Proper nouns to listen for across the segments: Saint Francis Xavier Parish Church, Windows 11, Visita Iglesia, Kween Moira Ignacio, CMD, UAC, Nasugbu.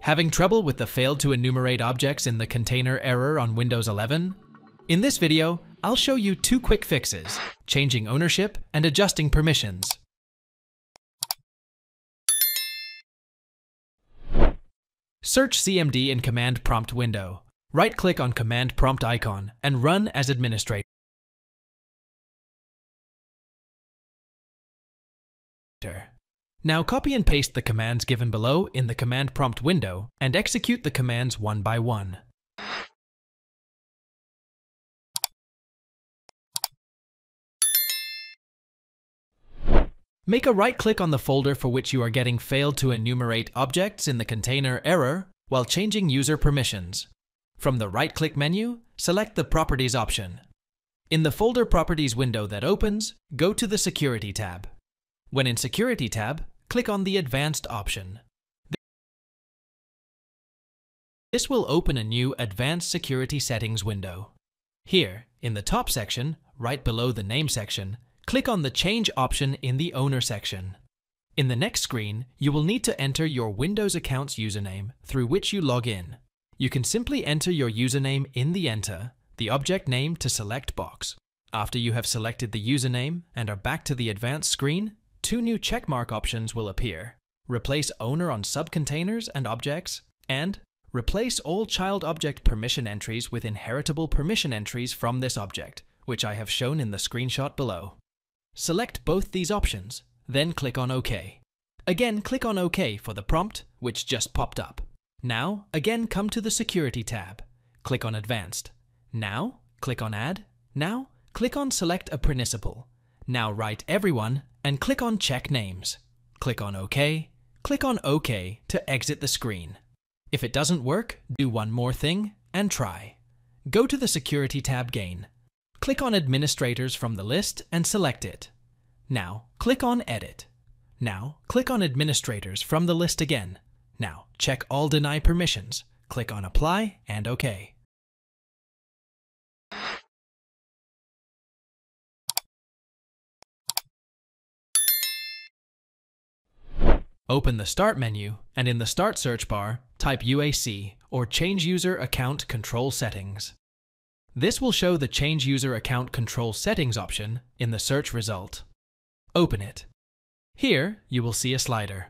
Having trouble with the fail to enumerate objects in the container error on Windows 11? In this video, I'll show you two quick fixes, changing ownership and adjusting permissions. Search CMD in Command Prompt window. Right-click on Command Prompt icon and run as administrator. Now copy and paste the commands given below in the command prompt window and execute the commands one by one. Make a right-click on the folder for which you are getting failed to enumerate objects in the container error while changing user permissions. From the right-click menu, select the Properties option. In the folder properties window that opens, go to the Security tab. When in Security tab, click on the Advanced option. This will open a new Advanced Security Settings window. Here, in the top section, right below the Name section, click on the Change option in the Owner section. In the next screen, you will need to enter your Windows account's username through which you log in. You can simply enter your username in the Enter, the Object Name to Select box. After you have selected the username and are back to the Advanced screen, two new checkmark options will appear. Replace owner on subcontainers and objects, and replace all child object permission entries with inheritable permission entries from this object, which I have shown in the screenshot below. Select both these options, then click on OK. Again, click on OK for the prompt, which just popped up. Now, again come to the Security tab. Click on Advanced. Now, click on Add. Now, click on Select a Principal. Now write Everyone, and click on Check Names. Click on OK. Click on OK to exit the screen. If it doesn't work, do one more thing and try. Go to the Security tab again. Click on Administrators from the list and select it. Now click on Edit. Now click on Administrators from the list again. Now check all deny permissions. Click on Apply and OK. Open the Start menu, and in the Start search bar, type UAC or Change User Account Control Settings. This will show the Change User Account Control Settings option in the search result. Open it. Here, you will see a slider.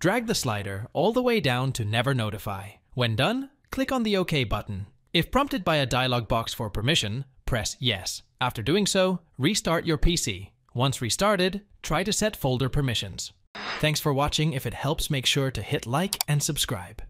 Drag the slider all the way down to Never Notify. When done, click on the OK button. If prompted by a dialog box for permission, press Yes. After doing so, restart your PC. Once restarted, try to set folder permissions. Thanks for watching. If it helps, make sure to hit like and subscribe.